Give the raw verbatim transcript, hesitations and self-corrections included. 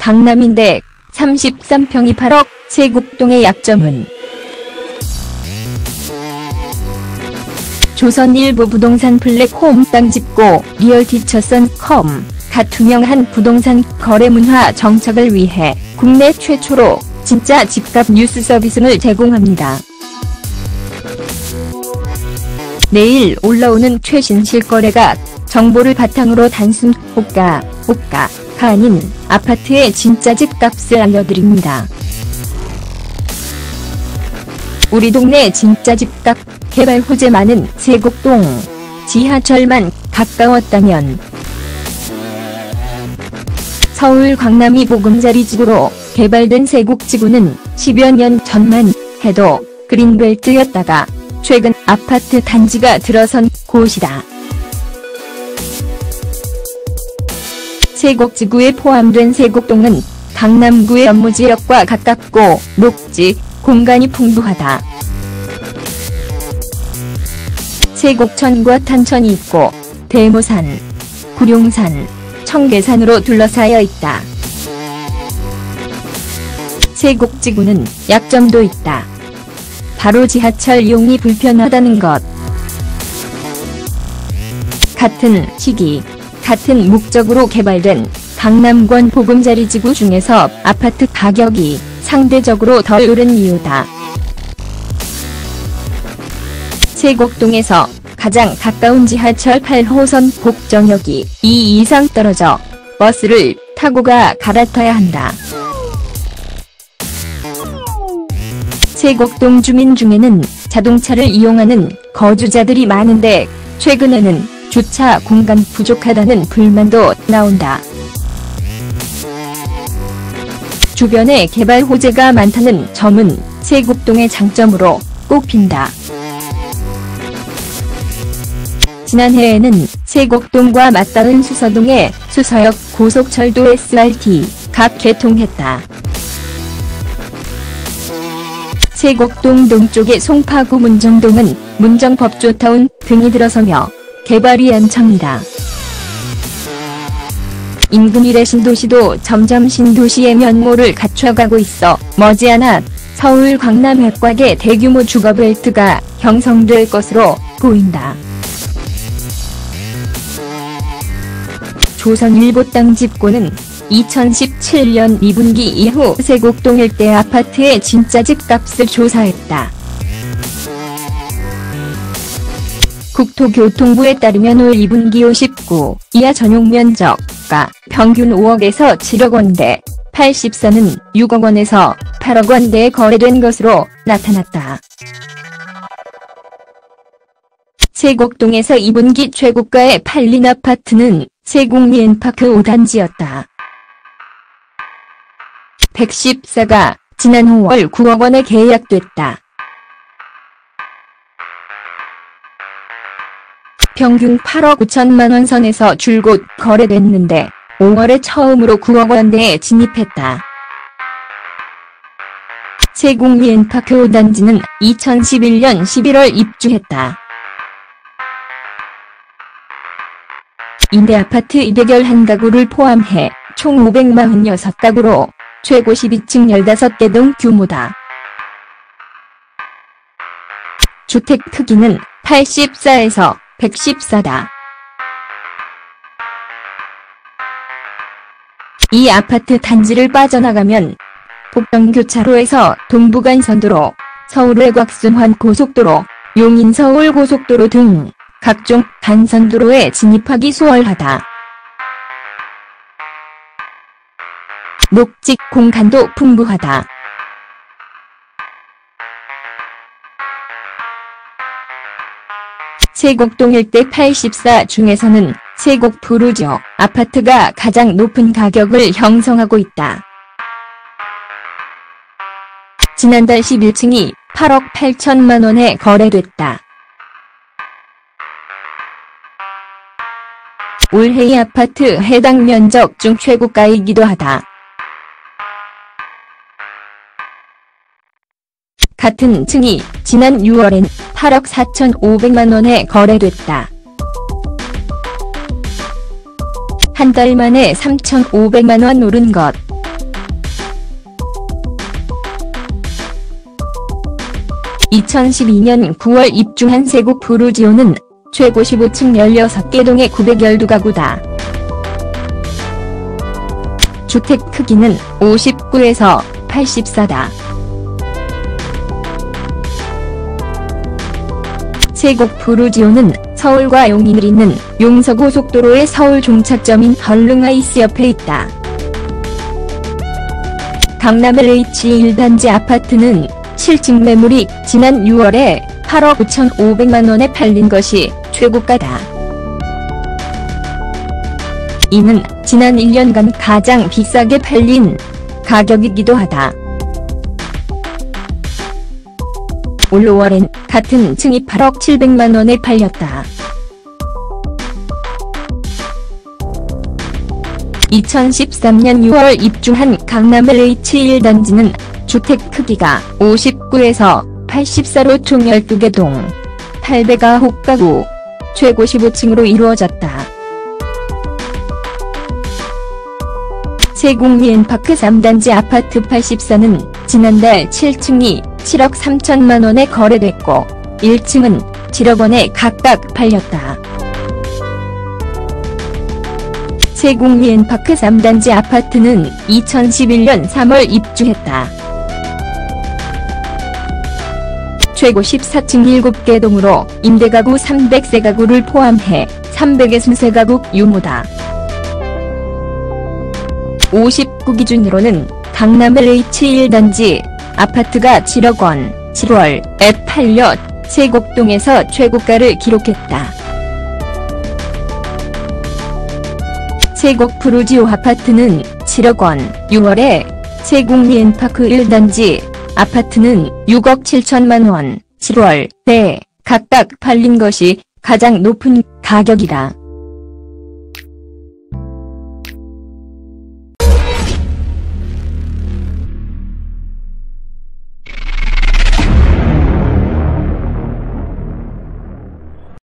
강남인데 삼십삼 평이 팔억, 세곡동의 약점은 조선일보 부동산 플랫폼 땅 짚고 리얼티처 닷 컴 가투명한 부동산 거래 문화 정착을 위해 국내 최초로 진짜 집값 뉴스 서비스를 제공합니다. 내일 올라오는 최신 실거래가 정보를 바탕으로 단순 호가, 호가가 아닌 아파트의 진짜 집값을 알려드립니다. 우리 동네 진짜 집값 개발 호재 많은 세곡동, 지하철만 가까웠다면 서울 광남이 보금자리 지구로 개발된 세곡지구는 십여 년 전만 해도 그린벨트였다가 최근 아파트 단지가 들어선 곳이다. 세곡지구에 포함된 세곡동은 강남구의 연무지역과 가깝고 녹지, 공간이 풍부하다. 세곡천과 탄천이 있고 대모산, 구룡산, 청계산으로 둘러싸여 있다. 세곡지구는 약점도 있다. 바로 지하철 이용이 불편하다는 것. 같은 시기, 같은 목적으로 개발된 강남권 보금자리 지구 중에서 아파트 가격이 상대적으로 덜 오른 이유다. 세곡동에서 가장 가까운 지하철 팔 호선 곡정역이 이 이상 떨어져 버스를 타고가 갈아타야 한다. 세곡동 주민 중에는 자동차를 이용하는 거주자들이 많은데 최근에는 주차 공간 부족하다는 불만도 나온다. 주변에 개발 호재가 많다는 점은 세곡동의 장점으로 꼽힌다. 지난해에는 세곡동과 맞닿은 수서동에 수서역 고속철도 에스 알 티가 개통했다. 세곡동 동쪽의 송파구 문정동은 문정법조타운 등이 들어서며 개발이 한창이다. 인근 일의 신도시도 점점 신도시의 면모를 갖춰가고 있어 머지않아 서울 광남 외곽의 대규모 주거벨트가 형성될 것으로 보인다. 조선일보 땅 짚고는 이천십칠 년 이 분기 이후 세곡동 일대 아파트의 진짜 집값을 조사했다. 국토교통부에 따르면 올 이 분기 오십구 이하 전용 면적가 평균 오억에서 칠억 원대, 팔십사는 육억 원에서 팔억 원대에 거래된 것으로 나타났다. 세곡동에서 이 분기 최고가에 팔린 아파트는 세곡리엔파크 오 단지였다. 백십사가 지난 오월 구억 원에 계약됐다. 평균 팔억 오천만 원 선에서 줄곧 거래됐는데 오월에 처음으로 구억 원대에 진입했다. 세곡리엔파크 오 단지는 이천십일 년 십일월 입주했다. 임대 아파트 이백십일 가구를 포함해 총 오백사십육 가구로 최고 십이 층 십오 개 동 규모다. 주택 크기는 팔십사에서 백십사다. 이 아파트 단지를 빠져나가면 복정교차로에서 동부간선도로, 서울 외곽순환 고속도로, 용인서울 고속도로 등 각종 간선도로에 진입하기 수월하다. 녹지 공간도 풍부하다. 세곡동 일대 팔십사 중에서는 세곡 브루지오 아파트가 가장 높은 가격을 형성하고 있다. 지난달 십일 층이 팔억 팔천만 원에 거래됐다. 올해의 아파트 해당 면적 중 최고가이기도 하다. 같은 층이 지난 유월엔 팔억 사천오백만 원에 거래됐다. 한 달 만에 삼천오백만 원 오른 것. 이천십이 년 구월 입주한 세곡 브루지오는 최고 십오 층 십육 개 동의 구백십이 가구다. 주택 크기는 오십구에서 팔십사다. 세곡 브루지오는 서울과 용인을 잇는 용서고속도로의 서울 종착점인 덜릉아이스 옆에 있다. 강남 엘에이치 일 단지 아파트는 칠 층 매물이 지난 유월에 팔억 오천오백만 원에 팔린 것이 최고가다. 이는 지난 일 년간 가장 비싸게 팔린 가격이기도 하다. 올 오월엔 같은 층이 팔억 칠백만 원에 팔렸다. 이천십삼 년 유월 입주한 강남 엘에이치 일 단지는 주택 크기가 오십구에서 팔십사로 총 십이 개 동, 팔백구 가구, 최고 십오 층으로 이루어졌다. 세곡 리엔파크 삼 단지 아파트 팔십사는 지난달 칠 층이 칠억 삼천만 원에 거래됐고 일 층은 칠억 원에 각각 팔렸다. 세곡 리엔파크 삼 단지 아파트는 이천십일 년 삼월 입주했다. 최고 십사 층 일곱 개 동으로 임대가구 삼백 세 가구를 포함해 삼백육십 세 가구 규모다. 오십구 기준으로는 강남 엘에이치 일 단지 아파트가 칠억 원, 칠월에 팔려 세곡동에서 최고가를 기록했다. 세곡 브루지오 아파트는 칠억 원, 유월에 세곡 리엔파크 일 단지 아파트는 육억 칠천만 원, 칠월에 각각 팔린 것이 가장 높은 가격이다.